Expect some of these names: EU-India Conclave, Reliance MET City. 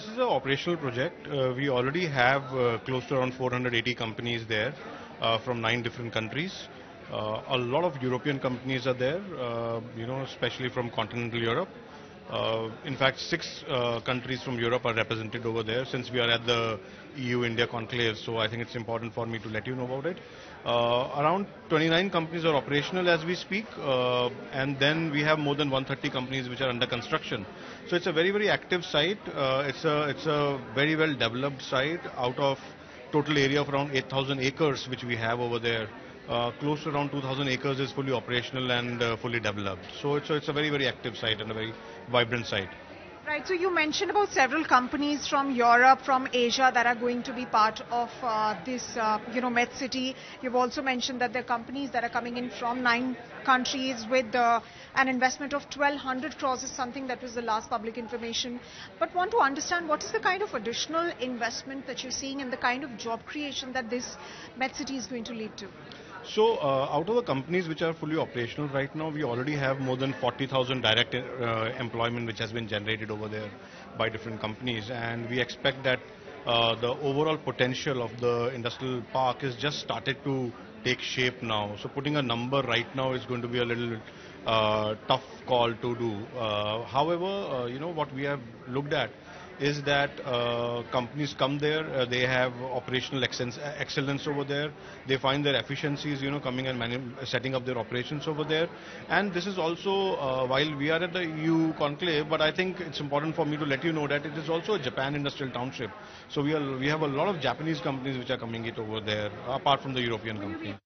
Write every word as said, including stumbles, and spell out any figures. this is an operational project. Uh, we already have uh, close to around four hundred eighty companies there uh, from nine different countries. Uh, a lot of European companies are there, uh, you know, especially from continental Europe. Uh, in fact, six uh, countries from Europe are represented over there, since we are at the E U-India Conclave, so I think it's important for me to let you know about it. Uh, around twenty-nine companies are operational as we speak, uh, and then we have more than one hundred thirty companies which are under construction. So it's a very, very active site. Uh, it's, a, it's a very well developed site out of total area of around eight thousand acres which we have over there. Uh, close to around two thousand acres is fully operational and uh, fully developed. So it's, so it's a very, very active site and a very vibrant site. Right, so you mentioned about several companies from Europe, from Asia that are going to be part of uh, this, uh, you know, Met City. You've also mentioned that there are companies that are coming in from nine countries with uh, an investment of twelve hundred crores is something that was the last public information. But want to understand what is the kind of additional investment that you're seeing and the kind of job creation that this Met City is going to lead to? So uh, out of the companies which are fully operational right now, we already have more than forty thousand direct uh, employment which has been generated over there by different companies, and we expect that uh, the overall potential of the industrial park has just started to take shape now. So putting a number right now is going to be a little uh, tough call to do. Uh, however, uh, you know, what we have looked at is that uh, companies come there, uh, they have operational excellence over there, they find their efficiencies, you know, coming and manu setting up their operations over there. And this is also, uh, while we are at the E U conclave, but I think it's important for me to let you know that it is also a Japan industrial township. So we, are, we have a lot of Japanese companies which are coming it over there, apart from the European company.